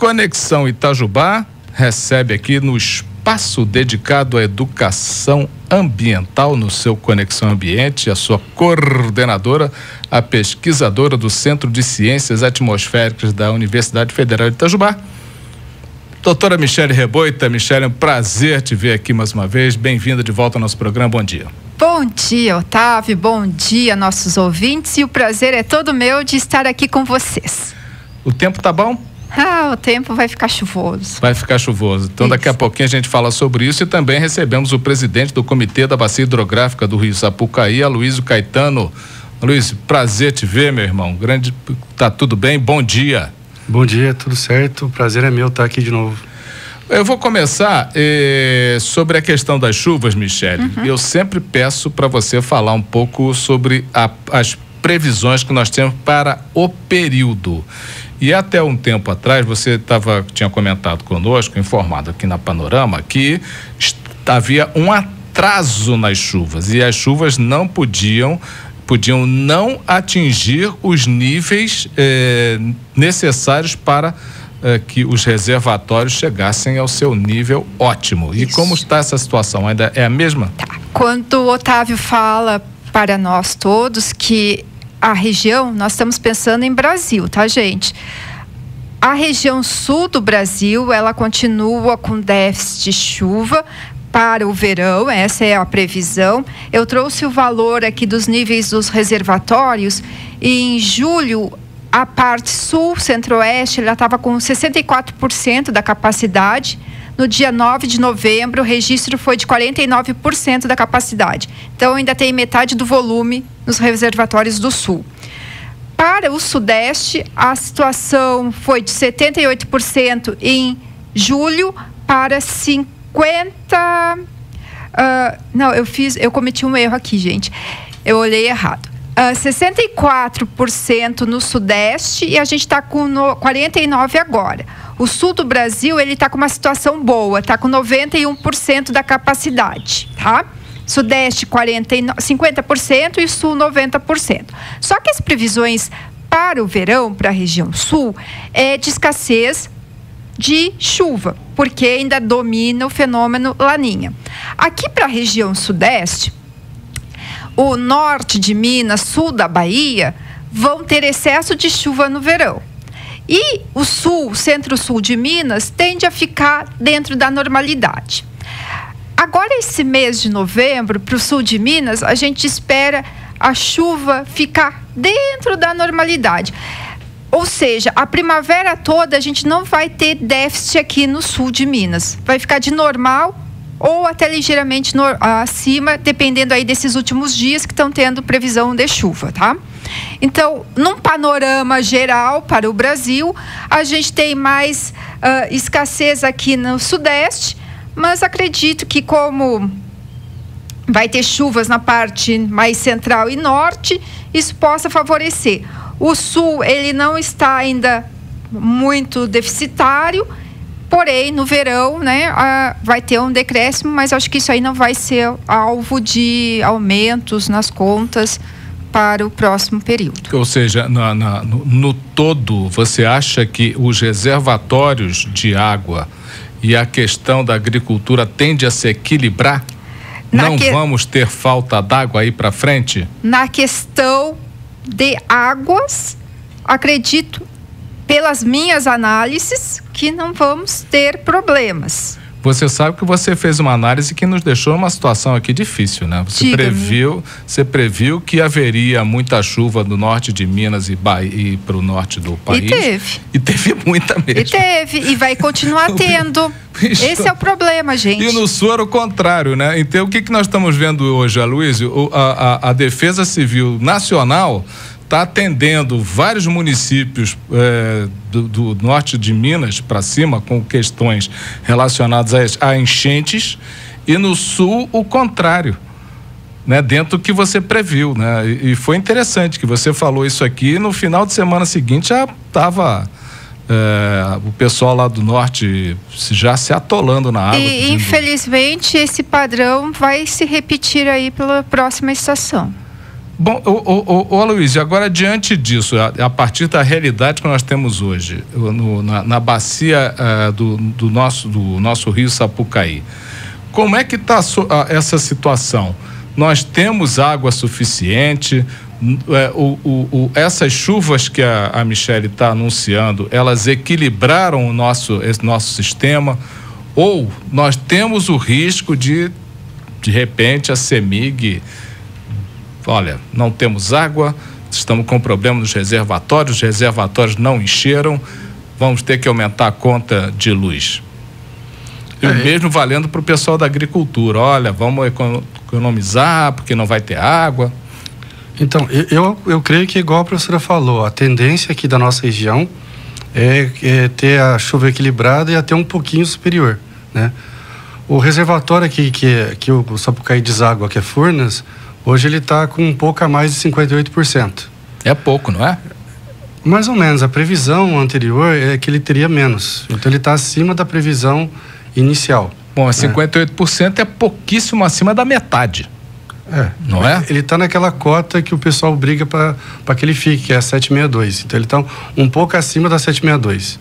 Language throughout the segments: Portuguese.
Conexão Itajubá recebe aqui no espaço dedicado à educação ambiental no seu Conexão Ambiente, a sua coordenadora, a pesquisadora do Centro de Ciências Atmosféricas da Universidade Federal de Itajubá, doutora Michelle Reboita. Michelle, é um prazer te ver aqui mais uma vez. Bem-vinda de volta ao nosso programa. Bom dia. Bom dia, Otávio. Bom dia, nossos ouvintes. E o prazer é todo meu de estar aqui com vocês. O tempo tá bom? Ah, o tempo vai ficar chuvoso. Vai ficar chuvoso. Então, daqui a pouquinho a gente fala sobre isso e também recebemos o presidente do Comitê da Bacia Hidrográfica do Rio Sapucaí, Aloísio Caetano. Aloísio, prazer te ver, meu irmão. Grande, tá tudo bem? Bom dia. Bom dia, tudo certo? O prazer é meu estar aqui de novo. Eu vou começar sobre a questão das chuvas, Michelle. Uhum. Eu sempre peço para você falar um pouco sobre as previsões que nós temos para o período. E até um tempo atrás, você tinha comentado conosco, informado aqui na Panorama, que havia um atraso nas chuvas e as chuvas não podiam não atingir os níveis necessários para que os reservatórios chegassem ao seu nível ótimo. Isso. E como está essa situação? Ainda é a mesma? Tá. Quando o Otávio fala para nós todos que a região, nós estamos pensando em Brasil, tá, gente? A região sul do Brasil, ela continua com déficit de chuva para o verão, essa é a previsão. Eu trouxe o valor aqui dos níveis dos reservatórios e em julho, a parte sul, centro-oeste, ela estava com 64% da capacidade. No dia 9 de novembro, o registro foi de 49% da capacidade. Então, ainda tem metade do volume nos reservatórios do sul. Para o sudeste, a situação foi de 78% em julho para 50... eu cometi um erro aqui, gente. Eu olhei errado. 64% no sudeste e a gente está com 49% agora. O sul do Brasil, ele está com uma situação boa, está com 91% da capacidade, tá? Sudeste 50% e sul 90%. Só que as previsões para o verão, para a região sul, é de escassez de chuva, porque ainda domina o fenômeno La Niña. Aqui para a região sudeste, o norte de Minas, sul da Bahia, vão ter excesso de chuva no verão. E o sul, centro-sul de Minas, tende a ficar dentro da normalidade. Agora, esse mês de novembro, para o sul de Minas, a gente espera a chuva ficar dentro da normalidade. Ou seja, a primavera toda a gente não vai ter déficit aqui no sul de Minas. Vai ficar de normal ou até ligeiramente acima, dependendo aí desses últimos dias que estão tendo previsão de chuva, tá? Então, num panorama geral para o Brasil, a gente tem mais escassez aqui no sudeste, mas acredito que como vai ter chuvas na parte mais central e norte, isso possa favorecer. O sul, ele não está ainda muito deficitário, porém, no verão, né, vai ter um decréscimo, mas acho que isso aí não vai ser alvo de aumentos nas contas para o próximo período. Ou seja, no todo, você acha que os reservatórios de água e a questão da agricultura tende a se equilibrar? Vamos ter falta d'água aí para frente? Na questão de águas, acredito, pelas minhas análises, que não vamos ter problemas. Você sabe que você fez uma análise que nos deixou uma situação aqui difícil, né? Você previu que haveria muita chuva do norte de Minas e para o norte do país. E teve muita mesmo. E vai continuar tendo. Esse é o problema, gente. E no sul era o contrário, né? Então, o que nós estamos vendo hoje, Aloísio? A Defesa Civil Nacional está atendendo vários municípios do norte de Minas para cima com questões relacionadas a enchentes e no sul o contrário, né? Dentro do que você previu, né? E foi interessante que você falou isso aqui. No final de semana seguinte já estava o pessoal lá do norte já se atolando na água. E infelizmente esse padrão vai se repetir aí pela próxima estação. Bom, Aloísio, agora diante disso, a partir da realidade que nós temos hoje, na bacia do nosso rio Sapucaí, como é que está essa situação? Nós temos água suficiente? Essas chuvas que a Michelle está anunciando, elas equilibraram esse nosso sistema? Ou nós temos o risco de repente, a Cemig, olha, não temos água, estamos com problema nos reservatórios, os reservatórios não encheram, vamos ter que aumentar a conta de luz. E o mesmo valendo para o pessoal da agricultura, olha, vamos economizar porque não vai ter água. Então, eu creio que, igual a professora falou, a tendência aqui da nossa região é ter a chuva equilibrada e até um pouquinho superior, né? O reservatório aqui, que o Sapucaí deságua, que é Furnas, hoje ele está com um pouco a mais de 58%. É pouco, não é? Mais ou menos. A previsão anterior é que ele teria menos. Então, ele está acima da previsão inicial. Bom, 58% é pouquíssimo acima da metade. É, não é? Ele está naquela cota que o pessoal briga para que ele fique, que é a 762. Então ele está um pouco acima da 762.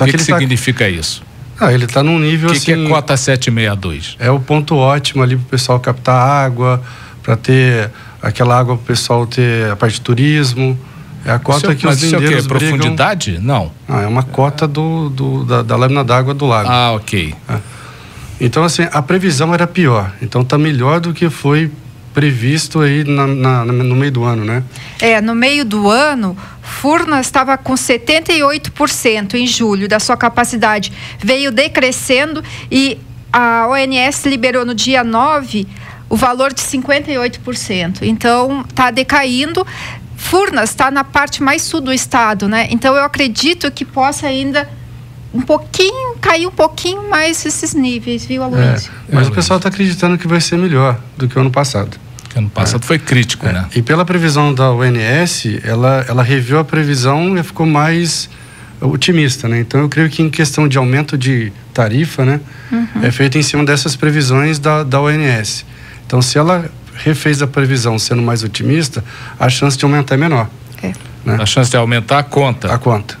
O que significa isso? Ah, ele está num nível assim... O que é cota 762? É o ponto ótimo ali para o pessoal captar água, para ter aquela água para o pessoal ter a parte de turismo. É a cota que os mineiros brigam. Mas isso é o quê? Profundidade? Não. Ah, é uma cota da lâmina d'água do lago. Ah, ok. É. Então assim, a previsão era pior. Então está melhor do que foi previsto aí no meio do ano, né? É, no meio do ano, Furnas estava com 78% em julho da sua capacidade. Veio decrescendo e a ONS liberou no dia 9 o valor de 58%. Então, está decaindo. Furnas está na parte mais sul do estado, né? Então, eu acredito que possa ainda... cair um pouquinho mais esses níveis, viu, Aloísio? É, mas o pessoal está acreditando que vai ser melhor do que o ano passado. Porque ano passado foi crítico, né? E pela previsão da ONS, ela reviu a previsão e ficou mais otimista, né? Então eu creio que em questão de aumento de tarifa, né? Uhum. É feito em cima dessas previsões da ONS. Então se ela refez a previsão sendo mais otimista, a chance de aumentar é menor. É. Né? A chance de aumentar a conta. A conta.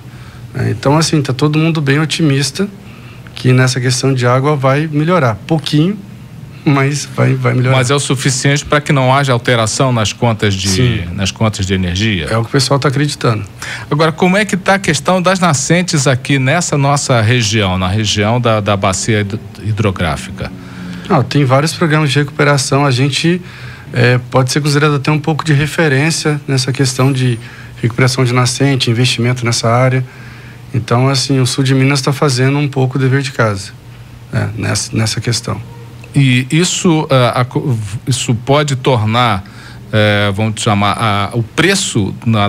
Então, assim, está todo mundo bem otimista que nessa questão de água vai melhorar. Pouquinho, mas vai melhorar. Mas é o suficiente para que não haja alteração nas contas de energia? É o que o pessoal está acreditando. Agora, como é que está a questão das nascentes aqui nessa nossa região, na região da bacia hidrográfica? Ah, tem vários programas de recuperação. A gente pode ser considerado até um pouco de referência nessa questão de recuperação de nascente, investimento nessa área. Então, assim, o sul de Minas está fazendo um pouco o dever de casa, né, nessa questão. E isso pode tornar, vamos chamar, o preço no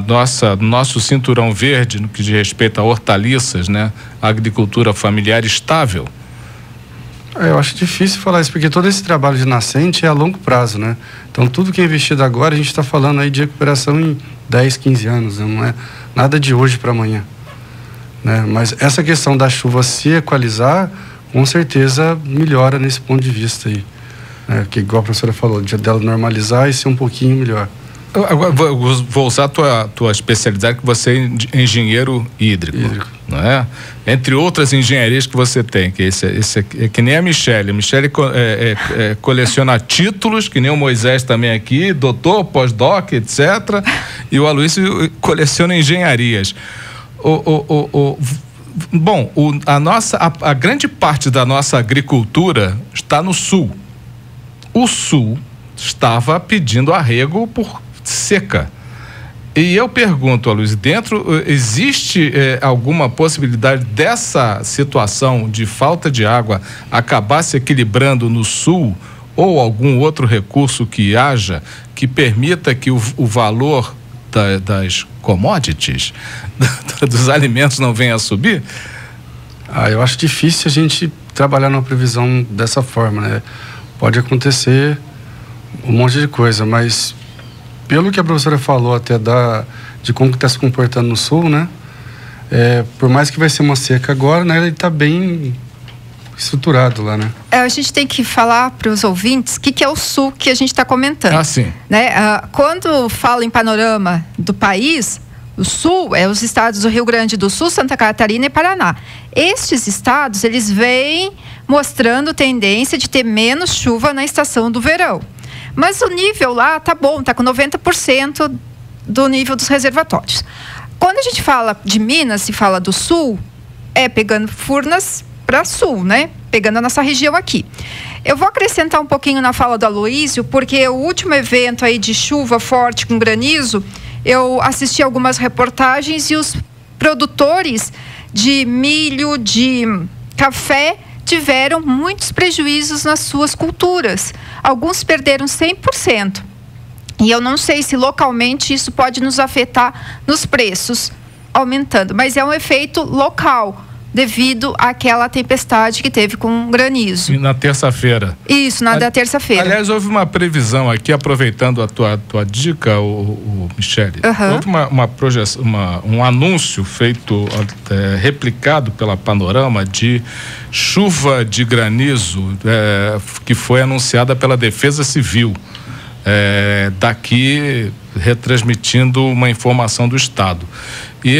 nosso cinturão verde, no que diz respeito a hortaliças, né, a agricultura familiar, estável? Eu acho difícil falar isso, porque todo esse trabalho de nascente é a longo prazo, né? Então, tudo que é investido agora, a gente está falando aí de recuperação em 10, 15 anos, né? Não é nada de hoje para amanhã. Né? Mas essa questão da chuva se equalizar, com certeza melhora nesse ponto de vista aí, né? Que igual a professora falou, de dela normalizar e ser um pouquinho melhor. Agora, vou usar a tua especialidade, que você é engenheiro hídrico. Não é? Entre outras engenharias que você tem, que esse é que nem a Michelle. A Michelle coleciona títulos, que nem o Moisés também aqui, doutor, pós-doc, etc. E o Aloísio coleciona engenharias. Bom, a grande parte da nossa agricultura está no sul. O sul estava pedindo arrego por seca. E eu pergunto, Aloísio, existe alguma possibilidade dessa situação de falta de água acabar se equilibrando no sul, ou algum outro recurso que haja que permita que o valor das commodities, dos alimentos, não venha a subir? Eu acho difícil a gente trabalhar numa previsão dessa forma, né? Pode acontecer um monte de coisa, mas pelo que a professora falou até de como está se comportando no sul, né? Por mais que vai ser uma seca agora, né? Ele está bem estruturado lá, né? É, a gente tem que falar para os ouvintes o que é o sul que a gente está comentando. Ah, sim. Né? Quando fala em panorama do país, o sul é os estados do Rio Grande do Sul, Santa Catarina e Paraná. Estes estados, eles vêm mostrando tendência de ter menos chuva na estação do verão. Mas o nível lá tá bom, tá com 90% do nível dos reservatórios. Quando a gente fala de Minas, se fala do sul, é pegando Furnas para sul, né? Pegando a nossa região aqui. Eu vou acrescentar um pouquinho na fala do Aloísio, porque o último evento aí de chuva forte com granizo, eu assisti algumas reportagens e os produtores de milho, de café, tiveram muitos prejuízos nas suas culturas. Alguns perderam 100%. E eu não sei se localmente isso pode nos afetar nos preços, aumentando. Mas é um efeito local, devido àquela tempestade que teve com granizo. E na terça-feira. Isso, da terça-feira. Aliás, houve uma previsão aqui, aproveitando a tua dica, Michelle. Uhum. Houve uma projeção, um anúncio feito, replicado pela Panorama, de chuva de granizo, que foi anunciada pela Defesa Civil. Daqui retransmitindo uma informação do Estado. E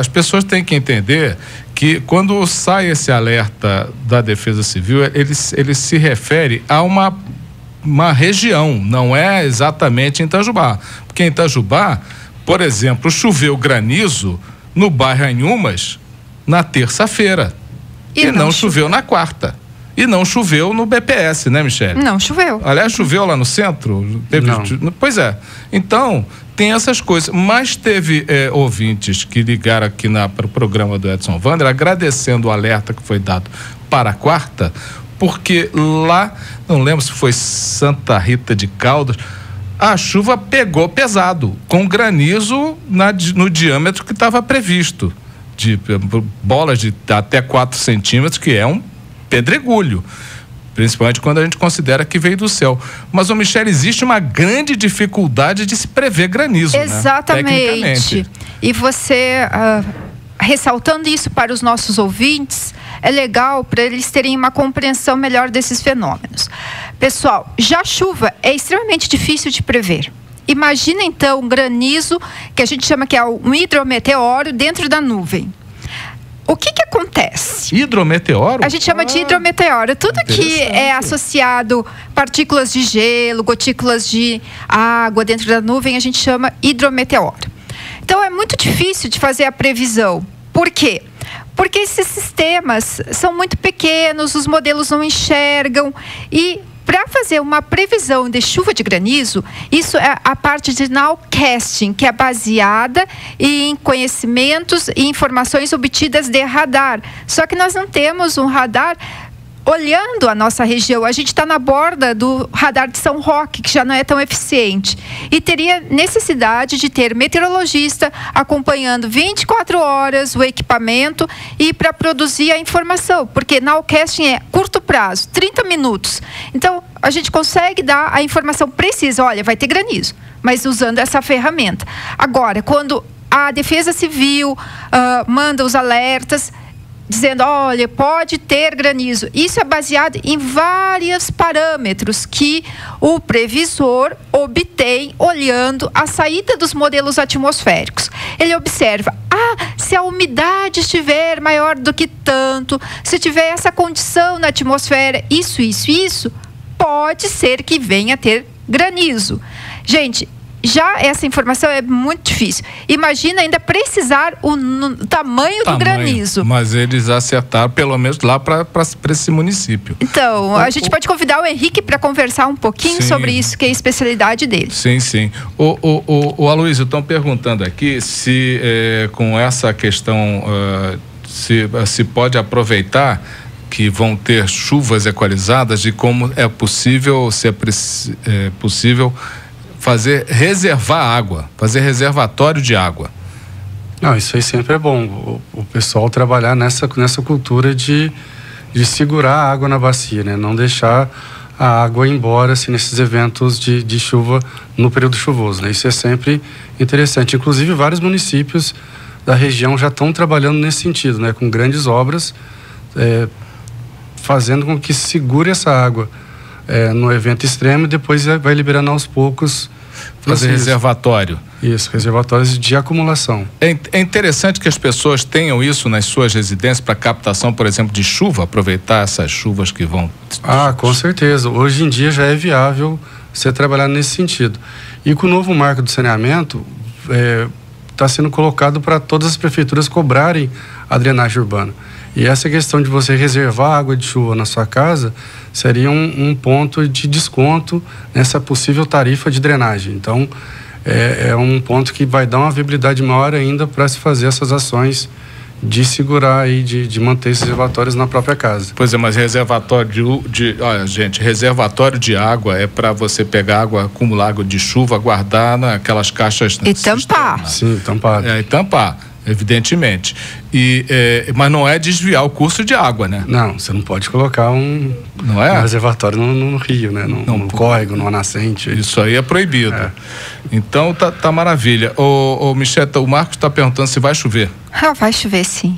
as pessoas têm que entender que quando sai esse alerta da Defesa Civil, ele se refere a uma região, não é exatamente em Itajubá. Porque em Itajubá, por exemplo, choveu granizo no bairro Anhumas na terça-feira e não choveu na quarta. E não choveu no BPS, né, Michelle? Não choveu. Aliás, choveu lá no centro? Teve... Não. Pois é. Então, tem essas coisas. Mas teve ouvintes que ligaram aqui para o programa do Edson Wander, agradecendo o alerta que foi dado para a quarta, porque lá, não lembro se foi Santa Rita de Caldas, a chuva pegou pesado, com granizo no diâmetro que estava previsto, de bolas de até 4 centímetros, que é um pedregulho, principalmente quando a gente considera que veio do céu. Mas, Michelle, existe uma grande dificuldade de se prever granizo, exatamente, né? Tecnicamente. E você, ressaltando isso para os nossos ouvintes, é legal para eles terem uma compreensão melhor desses fenômenos. Pessoal, já a chuva é extremamente difícil de prever. Imagina, então, um granizo, que a gente chama que é um hidrometeoro dentro da nuvem. O que acontece? Hidrometeoro? A gente chama de hidrometeoro. Tudo que é associado partículas de gelo, gotículas de água dentro da nuvem, a gente chama hidrometeoro. Então, é muito difícil de fazer a previsão. Por quê? Porque esses sistemas são muito pequenos, os modelos não enxergam. E para fazer uma previsão de chuva de granizo, isso é a parte de nowcasting, que é baseada em conhecimentos e informações obtidas de radar. Só que nós não temos um radar olhando a nossa região. A gente está na borda do radar de São Roque, que já não é tão eficiente. E teria necessidade de ter meteorologista acompanhando 24 horas o equipamento e para produzir a informação. Porque nowcasting é curto prazo, 30 minutos. Então, a gente consegue dar a informação precisa. Olha, vai ter granizo, mas usando essa ferramenta. Agora, quando a Defesa Civil manda os alertas dizendo, olha, pode ter granizo. Isso é baseado em vários parâmetros que o previsor obtém olhando a saída dos modelos atmosféricos. Ele observa, se a umidade estiver maior do que tanto, se tiver essa condição na atmosfera, isso, pode ser que venha a ter granizo. Gente, já essa informação é muito difícil. Imagina ainda precisar o tamanho do granizo. Mas eles acertaram, pelo menos lá para esse município. Então, a gente pode convidar o Henrique para conversar um pouquinho sobre isso, que é a especialidade dele. Sim. O Aloísio, estão perguntando aqui se com essa questão se pode aproveitar que vão ter chuvas equalizadas, de como é possível, se é possível... reservar água, fazer reservatório de água. Não, isso aí sempre é bom, o pessoal trabalhar nessa cultura de segurar a água na bacia, né? Não deixar a água ir embora nesses eventos de chuva no período chuvoso, né? Isso é sempre interessante. Inclusive, vários municípios da região já estão trabalhando nesse sentido, né? Com grandes obras, fazendo com que segure essa água no evento extremo e depois vai liberando aos poucos. Fazer reservatório. Isso, reservatórios de acumulação. É interessante que as pessoas tenham isso nas suas residências para captação, por exemplo, de chuva, aproveitar essas chuvas que vão... Ah, com certeza. Hoje em dia já é viável você trabalhar nesse sentido. E com o novo marco do saneamento, está sendo colocado para todas as prefeituras cobrarem a drenagem urbana. E essa questão de você reservar água de chuva na sua casa seria um ponto de desconto nessa possível tarifa de drenagem. Então, é um ponto que vai dar uma viabilidade maior ainda para se fazer essas ações de segurar e de manter esses reservatórios na própria casa. Pois é, mas reservatório olha, gente, reservatório de água é para você pegar água, acumular água de chuva, guardar naquelas caixas... E tampar. Sim, tampar. E tampar. Evidentemente. Mas não é desviar o curso de água, né? Não, você não pode colocar um reservatório no rio, né? Num córrego, numa nascente. Isso aí é proibido. É. Então, tá maravilha. Ô, Michelle, o Marcos está perguntando se vai chover. Ah, vai chover, sim.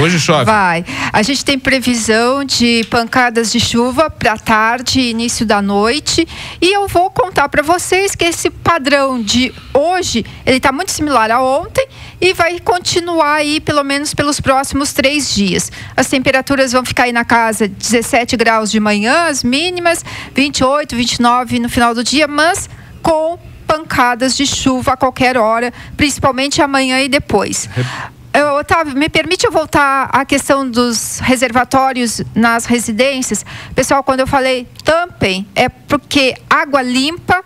Hoje chove? Vai. A gente tem previsão de pancadas de chuva para tarde e início da noite. E eu vou contar para vocês que esse padrão de hoje, ele está muito similar a ontem e vai continuar aí pelo menos pelos próximos 3 dias. As temperaturas vão ficar aí na casa 17 graus de manhã, as mínimas, 28, 29 no final do dia, mas com pancadas de chuva a qualquer hora, principalmente amanhã e depois. Otávio, me permite eu voltar à questão dos reservatórios nas residências? Pessoal, quando eu falei tampem, é porque água limpa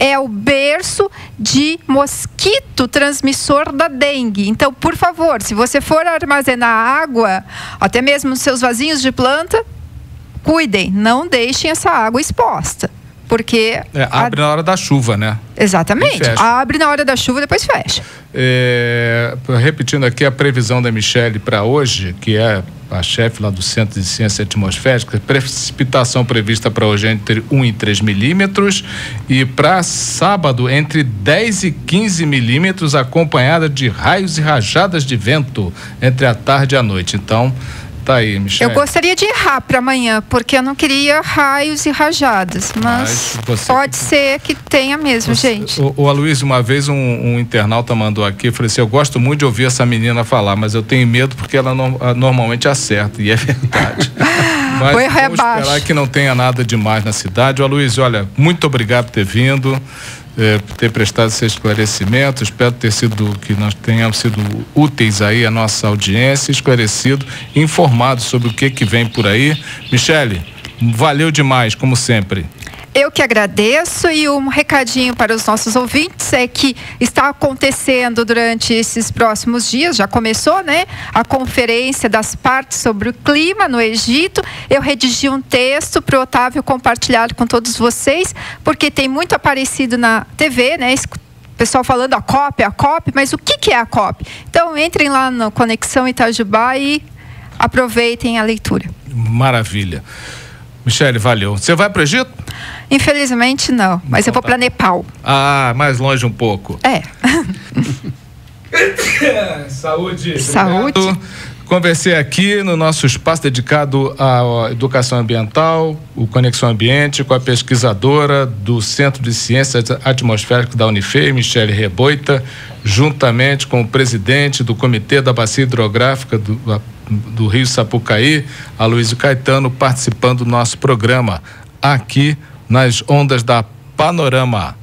é o berço de mosquito transmissor da dengue. Então, por favor, se você for armazenar água, até mesmo nos seus vasinhos de planta, cuidem, não deixem essa água exposta. Porque... abre na hora da chuva, né? Exatamente. Abre na hora da chuva, depois fecha. Repetindo aqui a previsão da Michelle para hoje, que é a chefe lá do Centro de Ciências Atmosféricas, precipitação prevista para hoje entre 1 e 3 milímetros e para sábado entre 10 e 15 milímetros, acompanhada de raios e rajadas de vento entre a tarde e a noite. Então... Tá aí, Michelle. Eu gostaria de errar para amanhã, porque eu não queria raios e rajadas, mas pode ser que tenha mesmo, gente. O Aloísio, uma vez um internauta mandou aqui, eu falei assim, eu gosto muito de ouvir essa menina falar, mas eu tenho medo porque ela normalmente acerta, e é verdade. Mas vamos esperar que não tenha nada demais na cidade. O Aloísio, olha, muito obrigado por ter vindo. Ter prestado esse esclarecimento, espero que nós tenhamos sido úteis aí à nossa audiência, esclarecido, informado sobre o que vem por aí. Michelle, valeu demais, como sempre. Eu que agradeço, e um recadinho para os nossos ouvintes é que está acontecendo durante esses próximos dias, já começou, né? A conferência das partes sobre o clima no Egito. Eu redigi um texto para o Otávio compartilhar com todos vocês, porque tem muito aparecido na TV, né? Pessoal falando a COP, mas o que é a COP? Então entrem lá no Conexão Itajubá e aproveitem a leitura. Maravilha. Michelle, valeu. Você vai para o Egito? Infelizmente não, mas eu vou para Nepal. Ah, mais longe um pouco. Saúde. Saúde. Obrigado. Conversei aqui no nosso espaço dedicado à educação ambiental, o Conexão Ambiente, com a pesquisadora do Centro de Ciências Atmosféricas da Unifei, Michelle Reboita, juntamente com o presidente do Comitê da Bacia Hidrográfica do Rio Sapucaí, Aloísio Caetano, participando do nosso programa aqui nas ondas da Panorama.